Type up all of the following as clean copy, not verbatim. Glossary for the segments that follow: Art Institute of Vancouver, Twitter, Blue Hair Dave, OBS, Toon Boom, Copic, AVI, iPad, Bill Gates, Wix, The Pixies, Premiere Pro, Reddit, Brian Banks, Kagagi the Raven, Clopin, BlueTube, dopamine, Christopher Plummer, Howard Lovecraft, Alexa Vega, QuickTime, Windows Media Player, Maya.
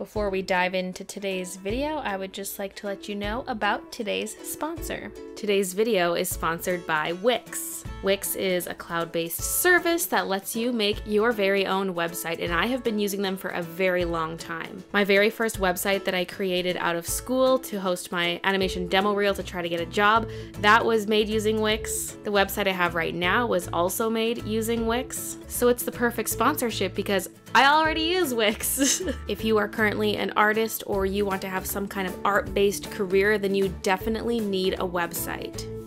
Before we dive into today's video, I would just like to let you know about today's sponsor. Today's video is sponsored by Wix. Wix is a cloud-based service that lets you make your very own website, and I have been using them for a very long time. My very first website that I created out of school to host my animation demo reel to try to get a job, that was made using Wix. The website I have right now was also made using Wix. So it's the perfect sponsorship because I already use Wix. If you are currently an artist or you want to have some kind of art-based career, then you definitely need a website.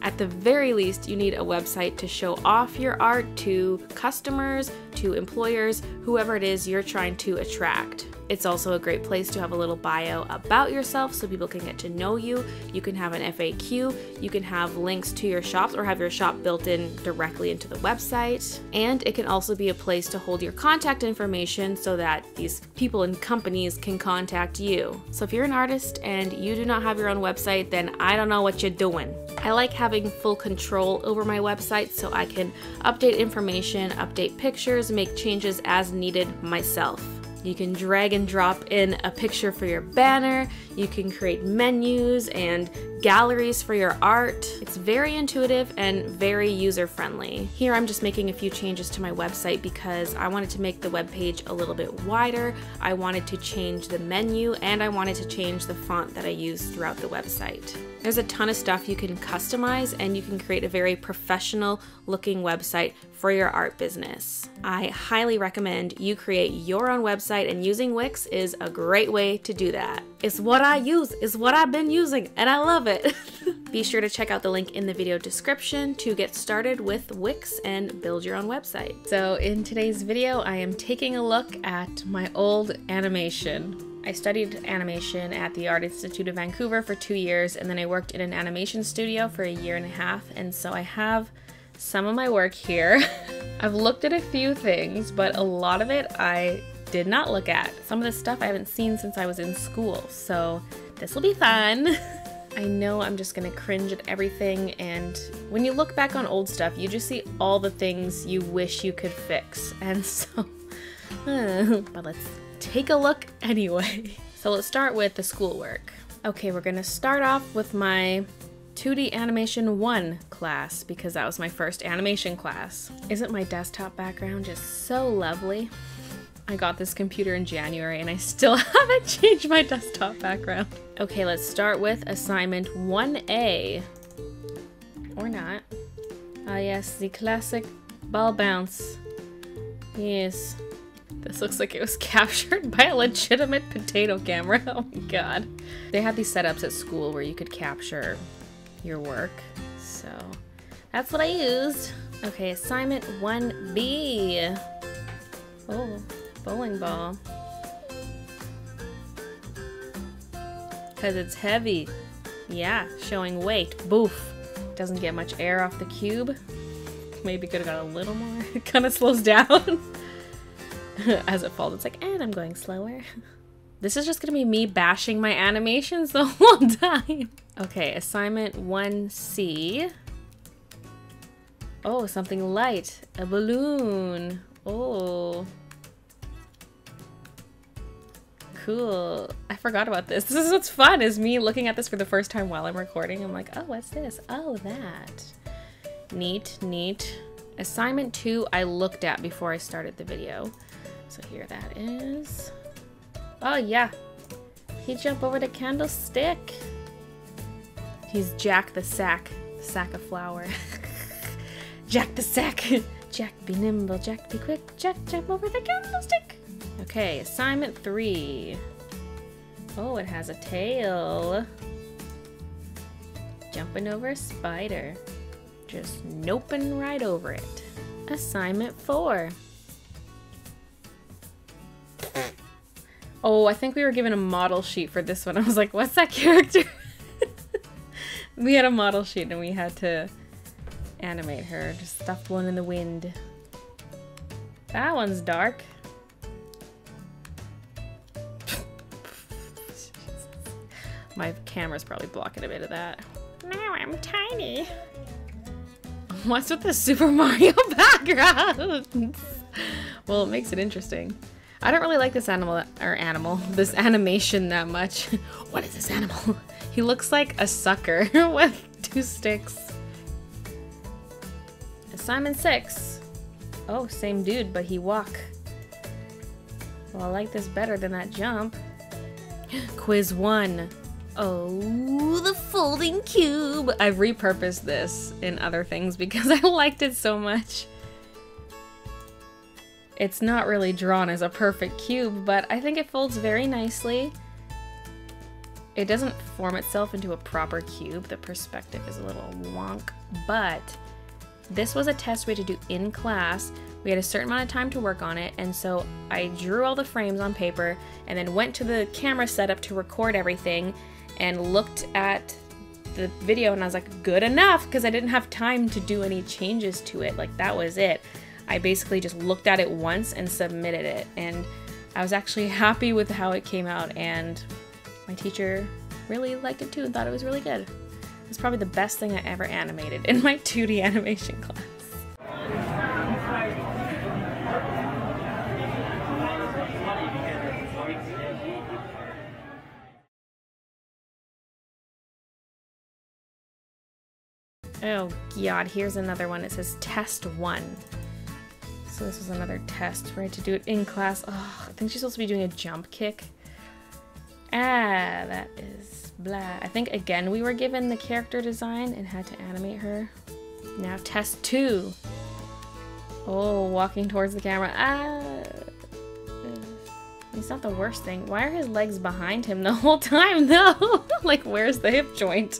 At the very least, you need a website to show off your art to customers, to employers, whoever it is you're trying to attract. It's also a great place to have a little bio about yourself so people can get to know you. You can have an FAQ, you can have links to your shops or have your shop built in directly into the website. And it can also be a place to hold your contact information so that these people and companies can contact you. So if you're an artist and you do not have your own website, then I don't know what you're doing. I like having full control over my website so I can update information, update pictures, make changes as needed myself. You can drag and drop in a picture for your banner, you can create menus and galleries for your art. It's very intuitive and very user-friendly. Here I'm just making a few changes to my website because I wanted to make the web page a little bit wider, I wanted to change the menu, and I wanted to change the font that I use throughout the website. There's a ton of stuff you can customize, and you can create a very professional looking website for your art business. I highly recommend you create your own website, and using Wix is a great way to do that. It's what I use, it's what I've been using, and I love it. Be sure to check out the link in the video description to get started with Wix and build your own website. So in today's video, I am taking a look at my old animation. I studied animation at the Art Institute of Vancouver for 2 years, and then I worked in an animation studio for 1.5 years, and so I have some of my work here. I've looked at a few things, but a lot of it I did not look at. Some of this stuff I haven't seen since I was in school, so this will be fun. I know I'm just gonna cringe at everything, and when you look back on old stuff, you just see all the things you wish you could fix, and so, but let's take a look anyway. So let's start with the schoolwork. Okay, we're gonna start off with my 2D Animation 1 class because that was my first animation class. Isn't my desktop background just so lovely? I got this computer in January and I still haven't changed my desktop background. Okay, let's start with assignment 1A. Or not. Ah yes, the classic ball bounce. Yes. This looks like it was captured by a legitimate potato camera. Oh my god. They had these setups at school where you could capture your work. So that's what I used. Okay, assignment 1B. Oh, bowling ball. Because it's heavy. Yeah, showing weight. Boof. Doesn't get much air off the cube. Maybe could have got a little more. It kind of slows down. As it falls, it's like, and I'm going slower. This is just gonna be me bashing my animations the whole time. Okay, assignment 1C. Oh, something light. A balloon. Oh. Cool. I forgot about this. This is what's fun, is me looking at this for the first time while I'm recording. I'm like, oh, what's this? Oh, that. Neat, neat. Assignment 2 I looked at before I started the video. So here that is. Oh yeah, he jumped over the candlestick. He's Jack the Sack, sack of flour. Jack the Sack. Jack be nimble, Jack be quick, Jack jump over the candlestick. Okay, assignment 3. Oh, it has a tail. Jumping over a spider. Just noping right over it. Assignment 4. Oh, I think we were given a model sheet for this one. I was like, what's that character? We had a model sheet and we had to animate her. Just stuff one in the wind. That one's dark. My camera's probably blocking a bit of that. Now I'm tiny. What's with the Super Mario background? Well, it makes it interesting. I don't really like this this animation that much. What is this animal? He looks like a sucker with two sticks. Assignment 6. Oh, same dude, but he walk. Well, I like this better than that jump. Quiz 1. Oh, the folding cube. I've repurposed this in other things because I liked it so much. It's not really drawn as a perfect cube, but I think it folds very nicely. It doesn't form itself into a proper cube. The perspective is a little wonk, but this was a test we had to do in class. We had a certain amount of time to work on it, and so I drew all the frames on paper and then went to the camera setup to record everything and looked at the video, and I was like, good enough, because I didn't have time to do any changes to it. Like, that was it. I basically just looked at it once and submitted it, and I was actually happy with how it came out, and my teacher really liked it too and thought it was really good. It's probably the best thing I ever animated in my 2D animation class. Oh god, here's another one. It says test 1. So this was another test, right? To do it in class. Oh, I think she's supposed to be doing a jump kick. Ah, that is blah. I think again we were given the character design and had to animate her. Now test 2. Oh, walking towards the camera. Ah, it's not the worst thing. Why are his legs behind him the whole time though? Like, where's the hip joint?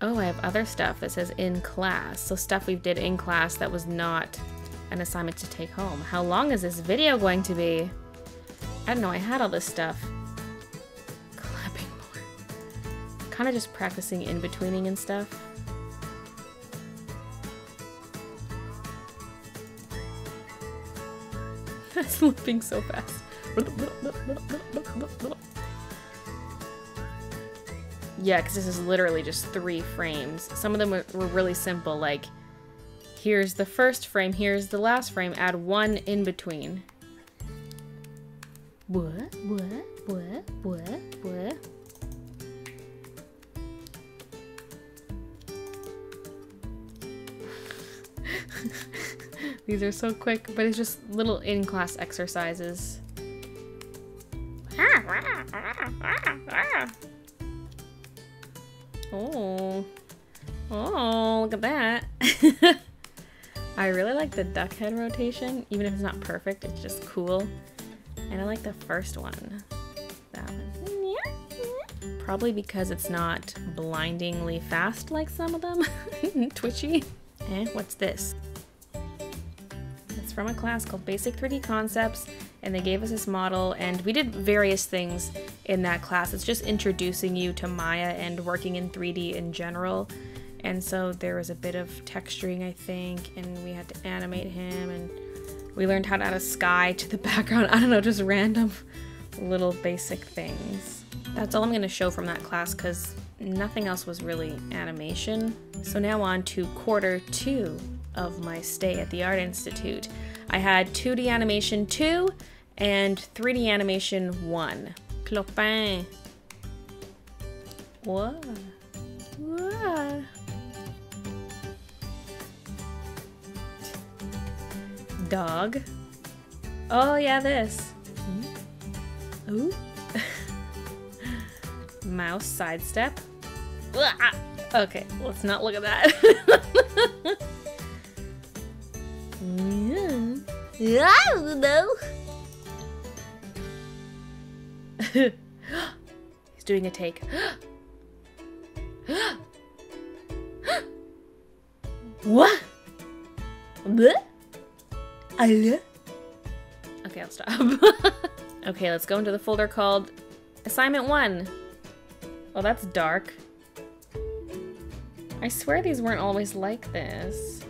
Oh, I have other stuff that says in class. So stuff we did in class that was not an assignment to take home. How long is this video going to be? I don't know, I had all this stuff. Clapping more. Kind of just practicing in-betweening and stuff. That's looping so fast. Yeah, because this is literally just 3 frames. Some of them were really simple, like here's the first frame, here's the last frame, add 1 in between. What? These are so quick, but it's just little in-class exercises. Oh, look at that. I really like the duck head rotation, even if it's not perfect, it's just cool. And I like the first one. That one. Probably because it's not blindingly fast like some of them. Twitchy. And what's this? It's from a class called Basic 3D Concepts, and they gave us this model, and we did various things in that class. It's just introducing you to Maya and working in 3D in general. And so there was a bit of texturing, I think, and we had to animate him, and we learned how to add a sky to the background. I don't know, just random little basic things. That's all I'm gonna show from that class because nothing else was really animation. So now on to quarter 2 of my stay at the Art Institute. I had 2D animation 2 and 3D animation 1. Clopin. Whoa. Whoa. Dog. Oh yeah, this. Ooh. Mouse sidestep. Okay, let's not look at that. He's doing a take. What? Okay, I'll stop. Okay, let's go into the folder called Assignment 1. Well, that's dark. I swear these weren't always like this.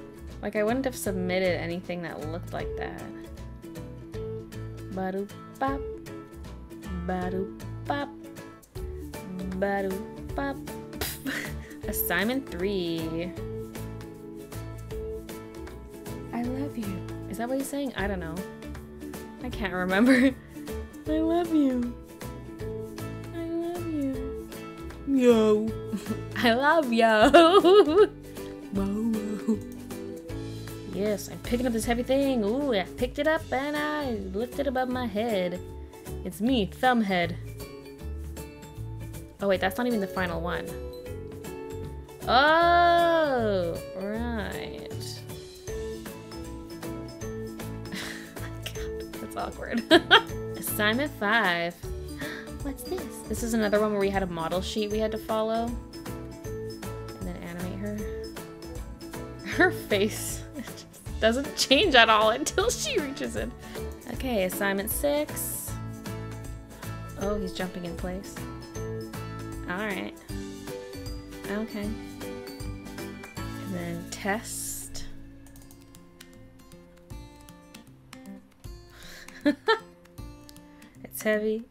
Like, I wouldn't have submitted anything that looked like that. Ba-doop bop. Ba-doop bop. Ba-doop bop. Assignment 3. I love you. Is that what he's saying? I don't know. I can't remember. I love you. I love you. Yo. I love yo. Whoa. Yes, I'm picking up this heavy thing. Ooh, I picked it up and I lifted it above my head. It's me, Thumbhead. Oh wait, that's not even the final one. Oh, right. God, that's awkward. Assignment 5. What's this? This is another one where we had a model sheet we had to follow. And then animate her. Her face just doesn't change at all until she reaches it. Okay, assignment 6. Oh, he's jumping in place. Alright. Okay. And then test. It's heavy.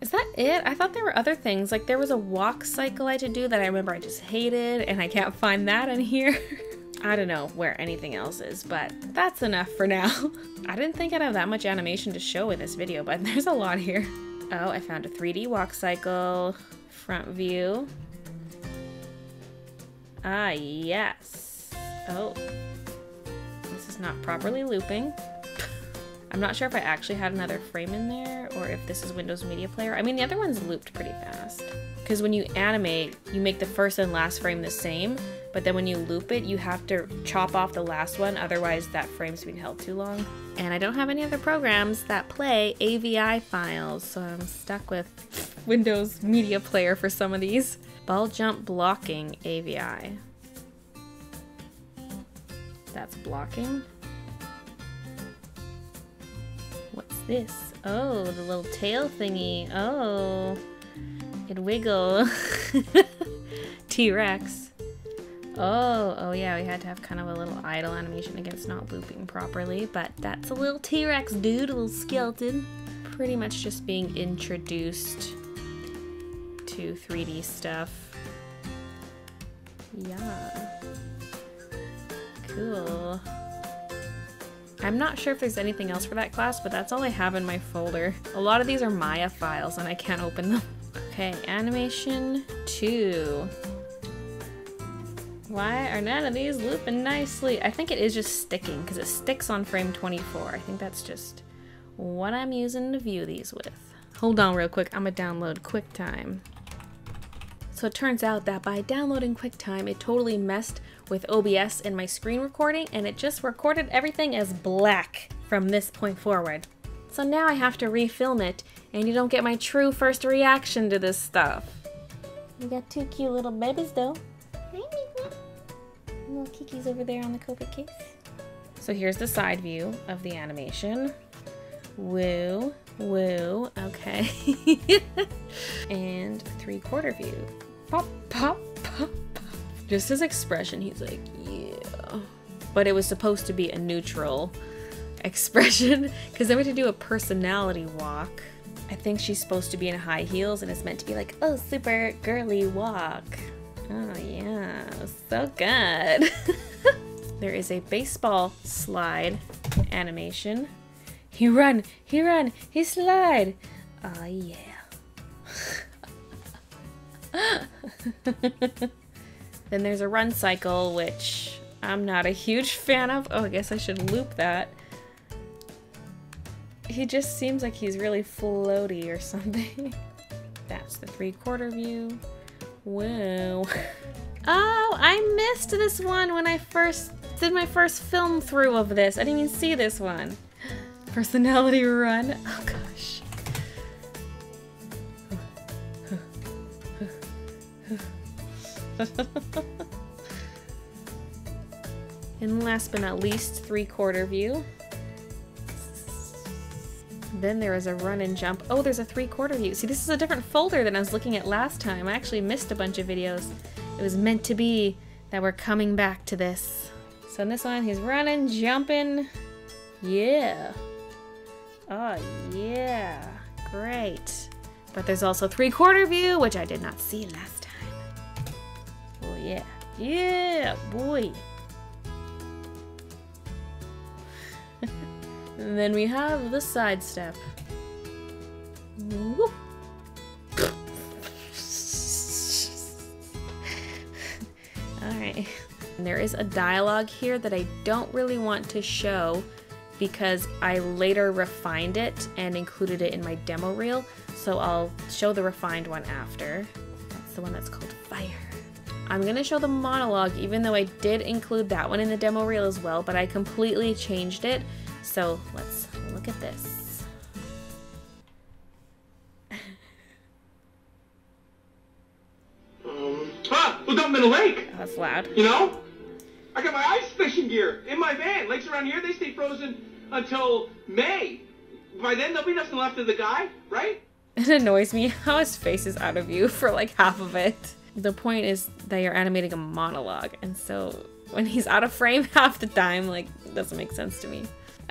Is that it? I thought there were other things. Like there was a walk cycle I had to do that I remember I just hated, and I can't find that in here. I don't know where anything else is, but that's enough for now. I didn't think I'd have that much animation to show in this video, but there's a lot here. Oh, I found a 3D walk cycle, front view. Ah, yes. Oh, this is not properly looping. I'm not sure if I actually had another frame in there or if this is Windows Media Player. I mean, the other one's looped pretty fast because when you animate, you make the first and last frame the same, but then when you loop it, you have to chop off the last one, otherwise that frame's been held too long. And I don't have any other programs that play AVI files, so I'm stuck with Windows Media Player for some of these. Ball jump blocking AVI. That's blocking. What's this? Oh, the little tail thingy. Oh, it wiggles. T-Rex. Oh yeah, we had to have kind of a little idle animation against not looping properly, but that's a little T-Rex dude, a little skeleton. Pretty much just being introduced to 3D stuff. Yeah. Cool. I'm not sure if there's anything else for that class, but that's all I have in my folder. A lot of these are Maya files and I can't open them. Okay, animation 2. Why are none of these looping nicely? I think it is just sticking, because it sticks on frame 24. I think that's just what I'm using to view these with. Hold on real quick, I'm gonna download QuickTime. So it turns out that by downloading QuickTime, it totally messed with OBS in my screen recording, and it just recorded everything as black from this point forward. So now I have to refilm it, and you don't get my true first reaction to this stuff. We got two cute little babies though. Little Kiki's over there on the Copic case. So here's the side view of the animation. Woo, woo, okay. And 3/4 view. Pop, pop, pop, pop. Just his expression, he's like, yeah. But it was supposed to be a neutral expression because then we had to do a personality walk. I think she's supposed to be in high heels and it's meant to be like, oh, super girly walk. Oh yeah, so good. There is a baseball slide animation. He run, he slide. Oh yeah. Then there's a run cycle, which I'm not a huge fan of. Oh, I guess I should loop that. He just seems like he's really floaty or something. That's the 3/4 view. Whoa. Oh, I missed this one when I first did my first film through of this. I didn't even see this one. Personality run. Oh gosh. And last but not least, 3/4 view. Then there is a run and jump. Oh, there's a 3/4 view. See, this is a different folder than I was looking at last time. I actually missed a bunch of videos. It was meant to be that we're coming back to this. So in this one, he's running, jumping. Yeah. Oh, yeah. Great. But there's also 3/4 view, which I did not see last time. Oh, yeah. Yeah, boy. And then we have the sidestep. Whoop. Alright. There is a dialogue here that I don't really want to show because I later refined it and included it in my demo reel, so I'll show the refined one after. That's the one that's called Fire. I'm gonna show the monologue even though I did include that one in the demo reel as well, but I completely changed it, so let's look at this. Look up in the lake! Oh, that's loud. You know? I got my ice fishing gear in my van. Lakes around here, they stay frozen until May. By then, there'll be nothing left of the guy, right? It annoys me how his face is out of view for like half of it. The point is that you're animating a monologue, and so when he's out of frame half the time, like, it doesn't make sense to me.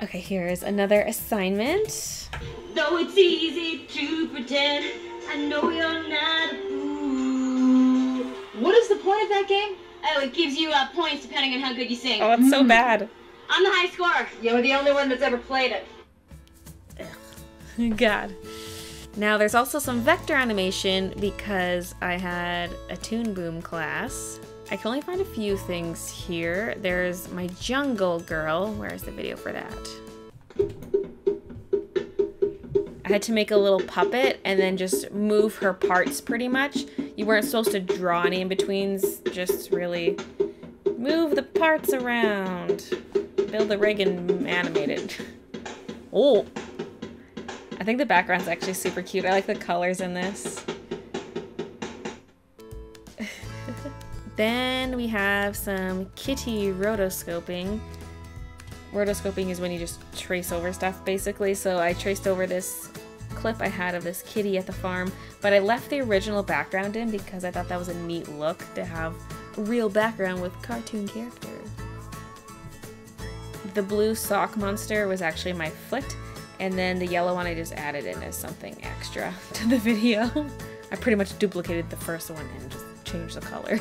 Okay, here is another assignment. Though it's easy to pretend, I know you're not a fool. What is the point of that game? Oh, it gives you points depending on how good you sing. Oh, it's so bad. I'm the high scorer. You're the only one that's ever played it. Ugh. God. Now, there's also some vector animation because I had a Toon Boom class. I can only find a few things here. There's my jungle girl. Where's the video for that? I had to make a little puppet and then just move her parts pretty much. You weren't supposed to draw any in-betweens, just really move the parts around. Build the rig and animate it. Oh! I think the background's actually super cute. I like the colors in this. Then we have some kitty rotoscoping. Rotoscoping is when you just trace over stuff, basically. So I traced over this clip I had of this kitty at the farm, but I left the original background in because I thought that was a neat look to have a real background with cartoon characters. The blue sock monster was actually my foot, and then the yellow one I just added in as something extra to the video. I pretty much duplicated the first one and just changed the color.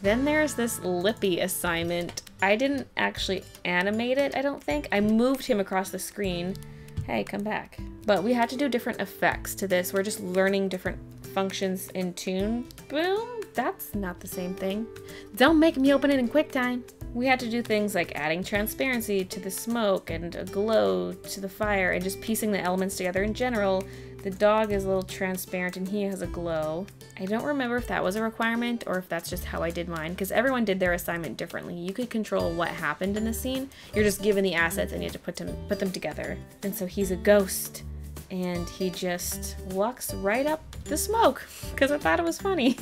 Then there's this Lippy assignment. I didn't actually animate it, I don't think. I moved him across the screen. Hey, come back. But we had to do different effects to this. We're just learning different functions in Toon Boom. That's not the same thing. Don't make me open it in QuickTime. We had to do things like adding transparency to the smoke and a glow to the fire and just piecing the elements together in general. The dog is a little transparent and he has a glow. I don't remember if that was a requirement or if that's just how I did mine, because everyone did their assignment differently. You could control what happened in the scene. You're just given the assets and you have to put them together. And so he's a ghost and he just walks right up the smoke because I thought it was funny.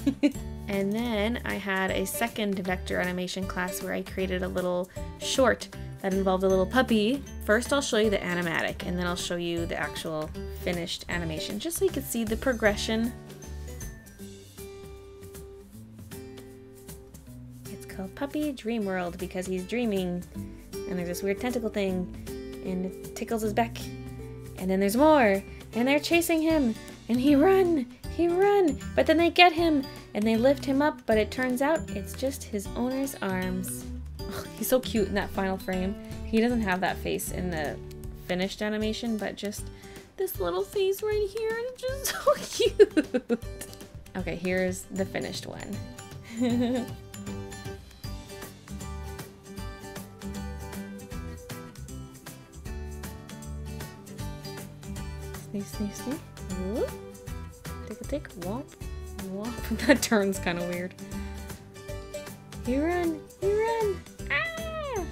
And then I had a second vector animation class where I created a little short that involved a little puppy. First I'll show you the animatic and then I'll show you the actual finished animation just so you can see the progression. It's called Puppy Dream World because he's dreaming and there's this weird tentacle thing and it tickles his back and then there's more and they're chasing him and he runs, but then they get him and they lift him up, but it turns out it's just his owner's arms. Oh, he's so cute in that final frame. He doesn't have that face in the finished animation, but just this little face right here is just so cute. Okay, here's the finished one. Sneeze, sneeze, sneeze. Whoop. Tickle, tick, womp, womp. That turn's kind of weird. You run, you run. Ah!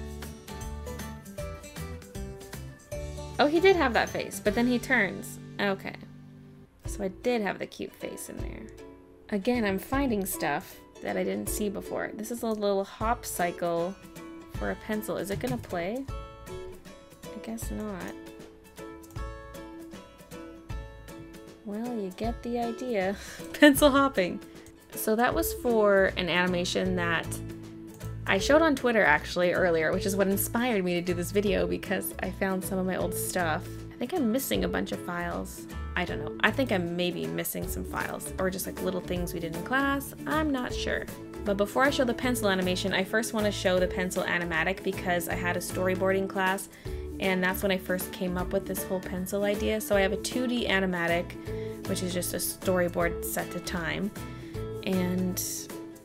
Oh, he did have that face, but then he turns. Okay. So I did have the cute face in there. Again, I'm finding stuff that I didn't see before. This is a little hop cycle for a pencil. Is it gonna play? I guess not. Well, you get the idea. Pencil hopping. So that was for an animation that I showed on Twitter actually earlier, which is what inspired me to do this video because I found some of my old stuff. I think I'm missing a bunch of files. I don't know. I think I'm maybe missing some files or just like little things we did in class. I'm not sure. But before I show the pencil animation, I first want to show the pencil animatic because I had a storyboarding class and that's when I first came up with this whole pencil idea. So I have a 2D animatic, which is just a storyboard set to time, and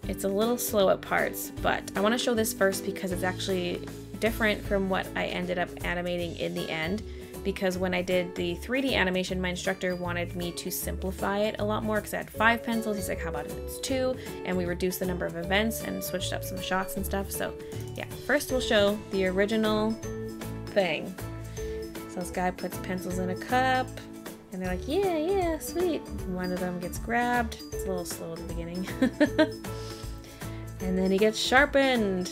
it's a little slow at parts, but I want to show this first because it's actually different from what I ended up animating in the end, because when I did the 3D animation, my instructor wanted me to simplify it a lot more because I had 5 pencils. He's like, how about if it's 2? And we reduced the number of events and switched up some shots and stuff. So yeah, first we'll show the original thing. So this guy puts pencils in a cup and they're like, yeah, yeah, sweet. And one of them gets grabbed. It's a little slow at the beginning. And then he gets sharpened.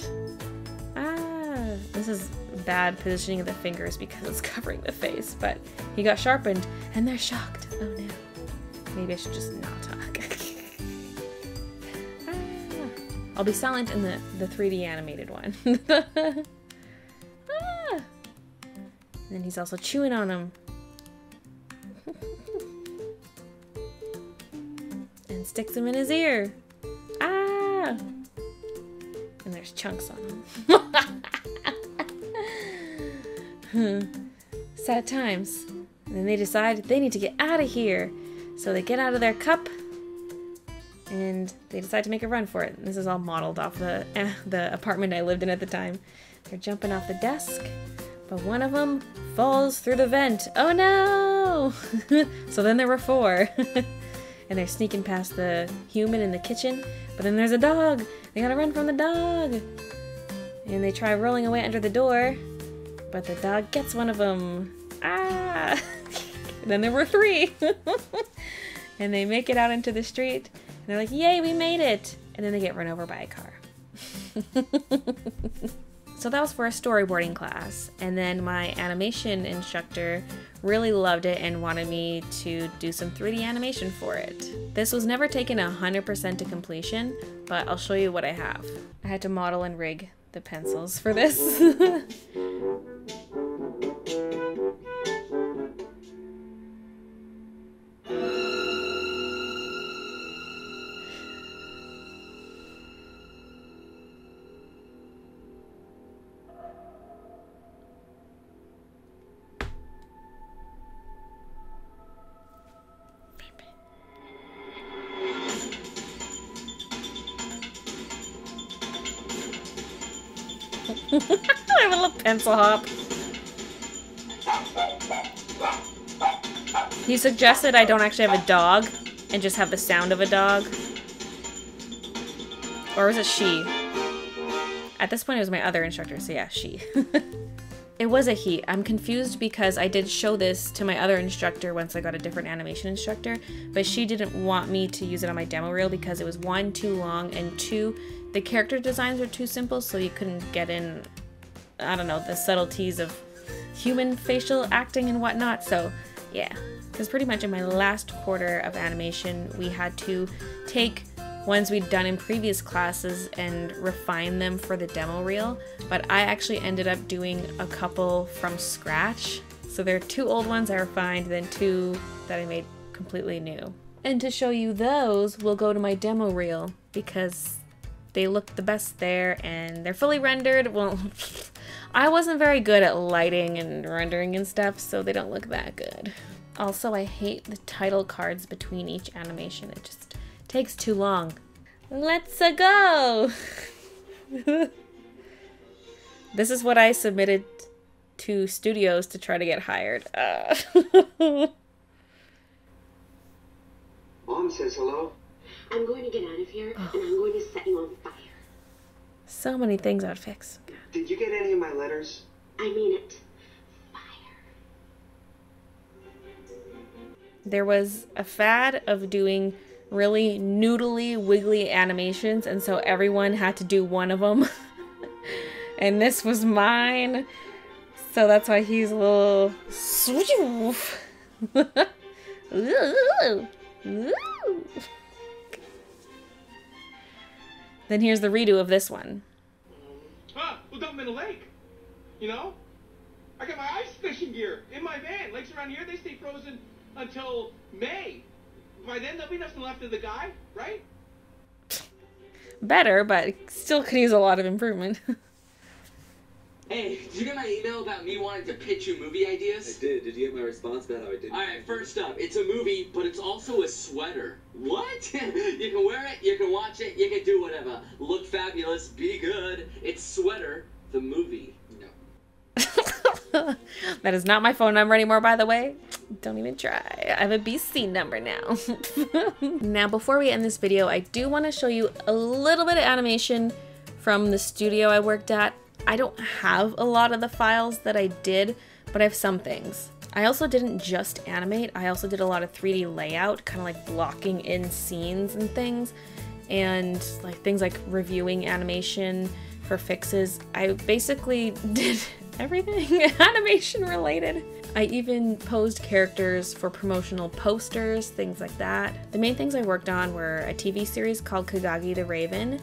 Ah, this is bad positioning of the fingers because it's covering the face, but he got sharpened and they're shocked. Oh no. Maybe I should just not talk. Ah. I'll be silent in the 3D animated one. Ah. And then he's also chewing on him. And sticks him in his ear. Ah! And there's chunks on him. Sad times. And then they decide they need to get out of here. So they get out of their cup and they decide to make a run for it. And this is all modeled off the apartment I lived in at the time. They're jumping off the desk, but one of them falls through the vent. Oh no! So then there were 4. And they're sneaking past the human in the kitchen, but then there's a dog. They gotta run from the dog. And they try rolling away under the door, but the dog gets one of them. Ah! Then there were 3. And they make it out into the street. And they're like, yay, we made it. And then they get run over by a car. So that was for a storyboarding class. And then my animation instructor really loved it and wanted me to do some 3D animation for it. This was never taken 100% to completion, but I'll show you what I have. I had to model and rig the pencils for this. I have a little pencil hop. He suggested I don't actually have a dog and just have the sound of a dog. Or was it she? At this point it was my other instructor, so yeah, she. It was a he. I'm confused because I did show this to my other instructor once I got a different animation instructor, but she didn't want me to use it on my demo reel because it was 1, too long, and 2, the character designs are too simple, so you couldn't get in, I don't know, the subtleties of human facial acting and whatnot. So yeah, because pretty much in my last quarter of animation, we had to take ones we'd done in previous classes and refine them for the demo reel, but I actually ended up doing a couple from scratch. So there are 2 old ones I refined, then 2 that I made completely new. And to show you those, we'll go to my demo reel because they look the best there and they're fully rendered. Well, I wasn't very good at lighting and rendering and stuff, so they don't look that good. Also, I hate the title cards between each animation. It just takes too long. Let's-a go! This is what I submitted to studios to try to get hired. Mom says hello. I'm going to get out of here, and I'm going to set you on fire. So many things I would fix. Did you get any of my letters? I mean it. Fire. There was a fad of doing really noodly, wiggly animations, and so everyone had to do one of them. And this was mine, so that's why he's a little swoof. Then here's the redo of this one. We'll dump them in a lake. You know, I got my ice fishing gear in my van. Lakes around here, they stay frozen until May. By then, there'll be nothing left of the guy, right? Better, but still could use a lot of improvement. Hey, did you get my email about me wanting to pitch you movie ideas? I did. Did you get my response about how I did? Alright, first up, it's a movie, but it's also a sweater. What? You can wear it, you can watch it, you can do whatever. Look fabulous, be good. It's Sweater, the movie. No. That is not my phone number anymore, by the way. Don't even try. I have a BC number now. Now, before we end this video, I do want to show you a little bit of animation from the studio I worked at. I don't have a lot of the files that I did, but I have some things. I also didn't just animate, I also did a lot of 3D layout, kind of like blocking in scenes and things, and like things like reviewing animation for fixes. I basically did everything animation related. I even posed characters for promotional posters, things like that. The main things I worked on were a TV series called Kagagi the Raven,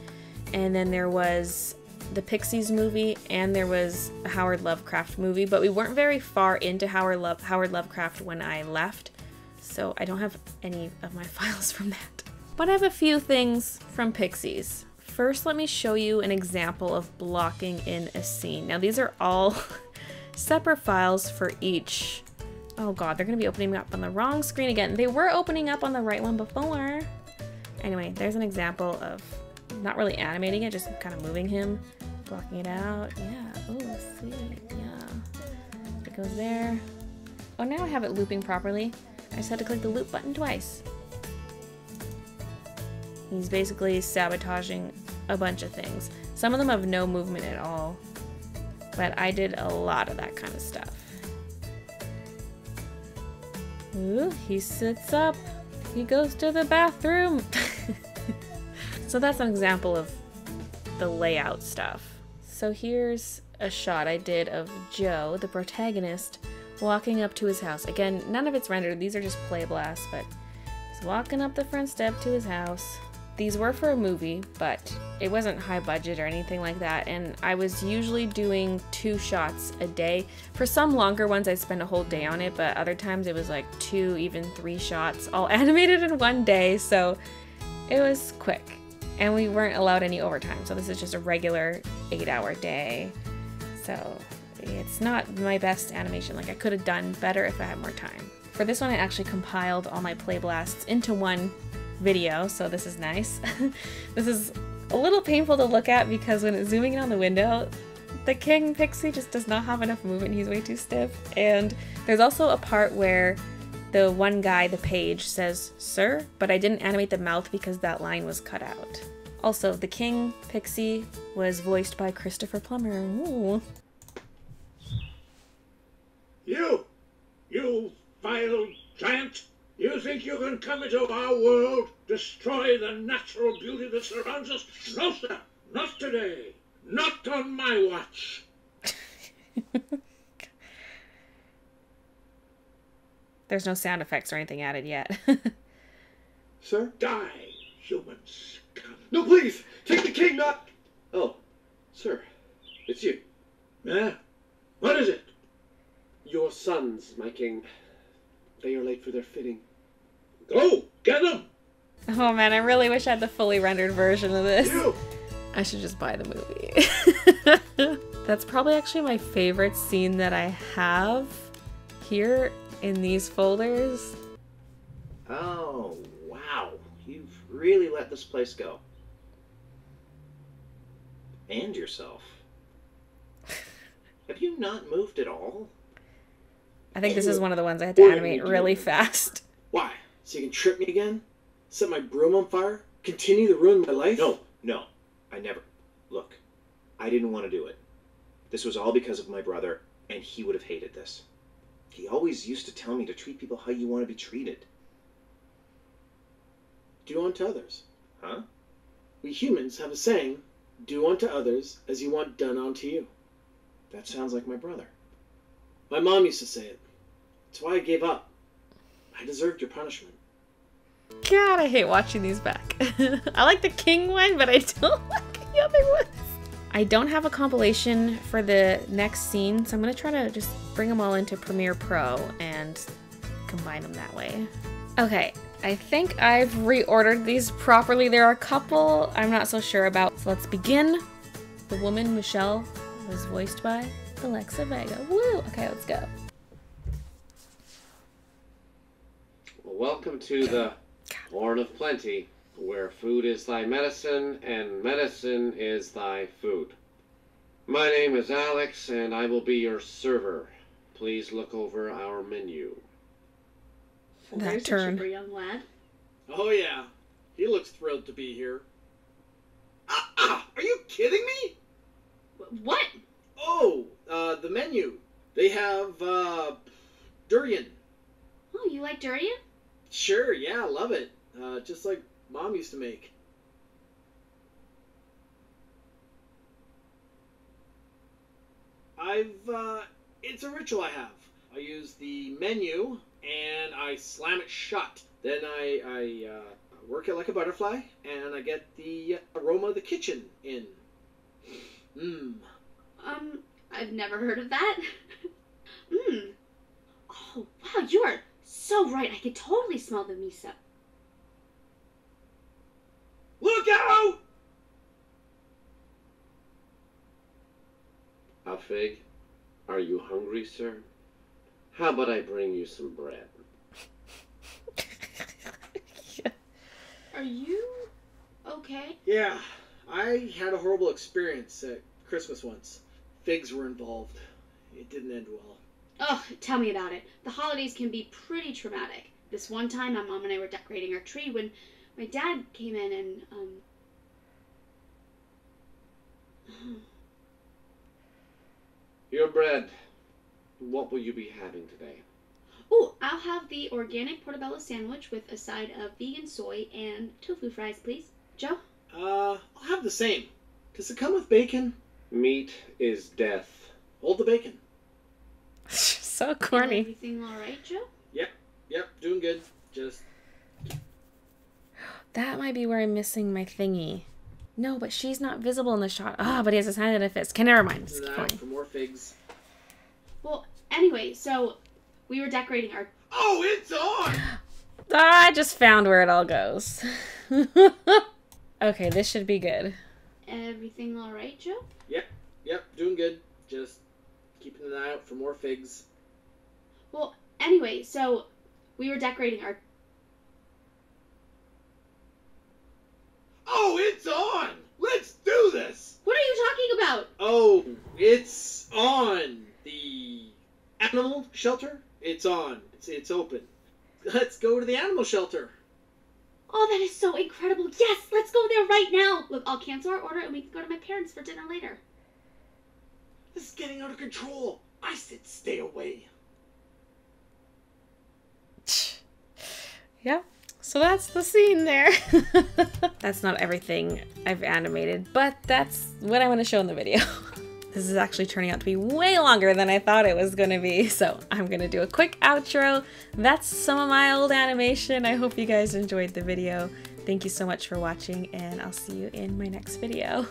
and then there was the Pixies movie, and there was a Howard Lovecraft movie, but we weren't very far into Howard Lovecraft when I left, so I don't have any of my files from that. But I have a few things from Pixies. First, let me show you an example of blocking in a scene. Now, these are all separate files for each. Oh god, they're gonna be opening up on the wrong screen again. They were opening up on the right one before. Anyway, there's an example of not really animating it, just kind of moving him, blocking it out. Yeah, oh, let's see, yeah. It goes there. Oh, now I have it looping properly. I just had to click the loop button twice. He's basically sabotaging a bunch of things. Some of them have no movement at all, but I did a lot of that kind of stuff. Ooh, he sits up. He goes to the bathroom. So that's an example of the layout stuff. So here's a shot I did of Joe, the protagonist, walking up to his house. Again, none of it's rendered, these are just play blasts, but he's walking up the front step to his house. These were for a movie, but it wasn't high budget or anything like that, and I was usually doing 2 shots a day. For some longer ones, I spent a whole day on it, but other times it was like 2, even 3 shots, all animated in one day, so it was quick. And we weren't allowed any overtime, so this is just a regular 8-hour day. So it's not my best animation. Like, I could have done better if I had more time. For this one, I actually compiled all my play blasts into one video, so this is nice. This is a little painful to look at because when it's zooming in on the window, the King Pixie just does not have enough movement. He's way too stiff. And there's also a part where the one guy, the page, says, "Sir," but I didn't animate the mouth because that line was cut out. Also, the King Pixie was voiced by Christopher Plummer. Ooh. You vile giant! You think you can come into our world, destroy the natural beauty that surrounds us? No, sir! Not today! Not on my watch! There's no sound effects or anything added yet. Sir? Die, human scum. No, please! Take the king, not... Oh, sir, it's you. Eh? What is it? Your sons, my king. They are late for their fitting. Go! Get them! Oh man, I really wish I had the fully rendered version of this. You. I should just buy the movie. That's probably actually my favorite scene that I have here in these folders. Oh, wow. You've really let this place go. And yourself. Have you not moved at all? I think this is one of the ones I had to animate really fast. Why? So you can trip me again? Set my broom on fire? Continue to ruin my life? No. I never. Look, I didn't want to do it. This was all because of my brother, and he would have hated this. He always used to tell me to treat people how you want to be treated. Do unto others. Huh? We humans have a saying, do unto others as you want done unto you. That sounds like my brother. My mom used to say it. That's why I gave up. I deserved your punishment. God, I hate watching these back. I like the king one, but I don't like the other ones. I don't have a compilation for the next scene, so I'm going to try to just bring them all into Premiere Pro and combine them that way. Okay, I think I've reordered these properly. There are a couple I'm not so sure about. So let's begin. The woman, Michelle, was voiced by Alexa Vega. Woo! Okay, let's go. Well, welcome to the Horn of Plenty, where food is thy medicine and medicine is thy food. My name is Alex, and I will be your server. Please look over our menu. That There's turn. A chipper young lad. Oh yeah, he looks thrilled to be here. Are you kidding me? What? Oh, the menu. They have durian. Oh, you like durian? Sure, yeah, I love it. Just like Mom used to make. It's a ritual I have. I use the menu and I slam it shut. Then I work it like a butterfly and I get the aroma of the kitchen in. Mmm. I've never heard of that. Mmm. Oh, wow, you are so right. I can totally smell the miso. Look out! A fig? Are you hungry, sir? How about I bring you some bread? Yeah. Are you okay? Yeah, I had a horrible experience at Christmas once. Figs were involved. It didn't end well. Oh, tell me about it. The holidays can be pretty traumatic. This one time, my mom and I were decorating our tree when my dad came in and, Your bread. What will you be having today? Oh, I'll have the organic portobello sandwich with a side of vegan soy and tofu fries, please. Joe? I'll have the same. Does it come with bacon? Meat is death. Hold the bacon. So corny. Everything all right, Joe? Yep. Yep. Doing good. Just... That might be where I'm missing my thingy. No, but she's not visible in the shot. Ah, oh, but he has his hand in a fist. Never mind. Just keep going. For more figs. Well, anyway, so we were decorating our... Oh, it's on! I just found where it all goes. Okay, this should be good. Everything all right, Joe? Yep. Yep. Doing good. Just keeping an eye out for more figs. Well, anyway, so we were decorating our... Oh, it's on! Let's do this! What are you talking about? Oh, it's on! The animal shelter? It's on. It's open. Let's go to the animal shelter. Oh, that is so incredible. Yes, let's go there right now. Look, I'll cancel our order and we can go to my parents for dinner later. This is getting out of control. I said stay away. Yeah. So that's the scene there. That's not everything I've animated, but that's what I want to show in the video. This is actually turning out to be way longer than I thought it was going to be, so I'm going to do a quick outro. That's some of my old animation. I hope you guys enjoyed the video. Thank you so much for watching, and I'll see you in my next video.